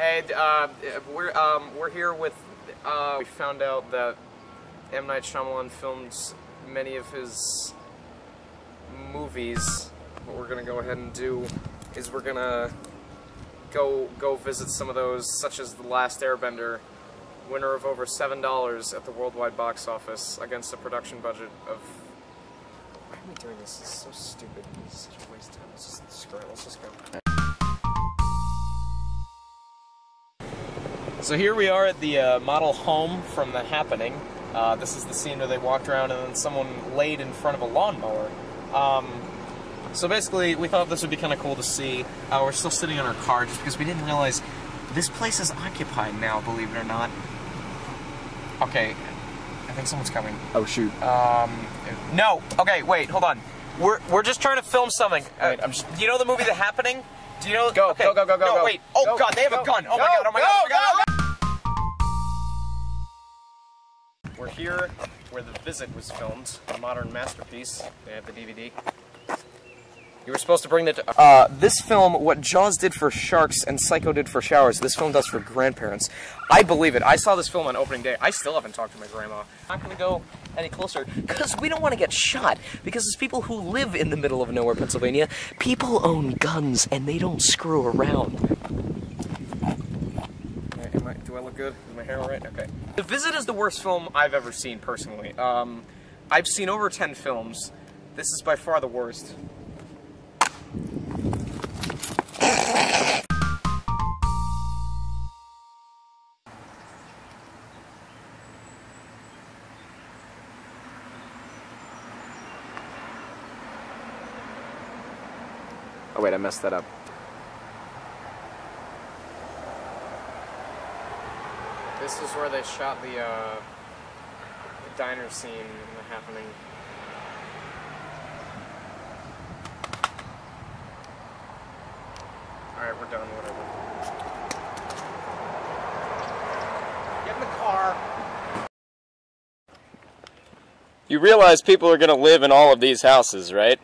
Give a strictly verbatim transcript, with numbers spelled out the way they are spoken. Hey, uh, we're um, we're here with. Uh, we found out that M. Night Shyamalan filmed many of his movies. What we're gonna go ahead and do is we're gonna go go visit some of those, such as The Last Airbender, winner of over seven dollars at the worldwide box office against a production budget of. Why are we doing this? It's so stupid. It's such a waste of time. Let's just screw it. Let's just go. So here we are at the uh, model home from The Happening. Uh, this is the scene where they walked around and then someone laid in front of a lawnmower. Um, so basically, we thought this would be kind of cool to see. Uh, we're still sitting in our car just because we didn't realize this place is occupied now, believe it or not. Okay, I think someone's coming. Oh, shoot. Um, no! Okay, wait, hold on. We're, we're just trying to film something. Uh, I'm just, you know the movie The Happening? Do you know? Go, okay. go, go, go, go, no, go. wait. Oh, go, God, they have go, a gun. Oh, go, my God, oh, my go, God, oh, my God. Go, go. We're here where The Visit was filmed, a modern masterpiece. They have the D V D. You were supposed to bring that to... Uh, this film, what Jaws did for sharks and Psycho did for showers, this film does for grandparents. I believe it. I saw this film on opening day. I still haven't talked to my grandma. I'm not going to go any closer, because we don't want to get shot, because it's people who live in the middle of nowhere, Pennsylvania. People own guns, and they don't screw around. Am I, do I look good? Is my hair all right? Okay. The Visit is the worst film I've ever seen, personally. Um, I've seen over ten films. This is by far the worst. Oh wait, I messed that up. This is where they shot the, uh, the diner scene in The Happening. Alright, we're done, whatever. Get in the car! You realize people are gonna live in all of these houses, right?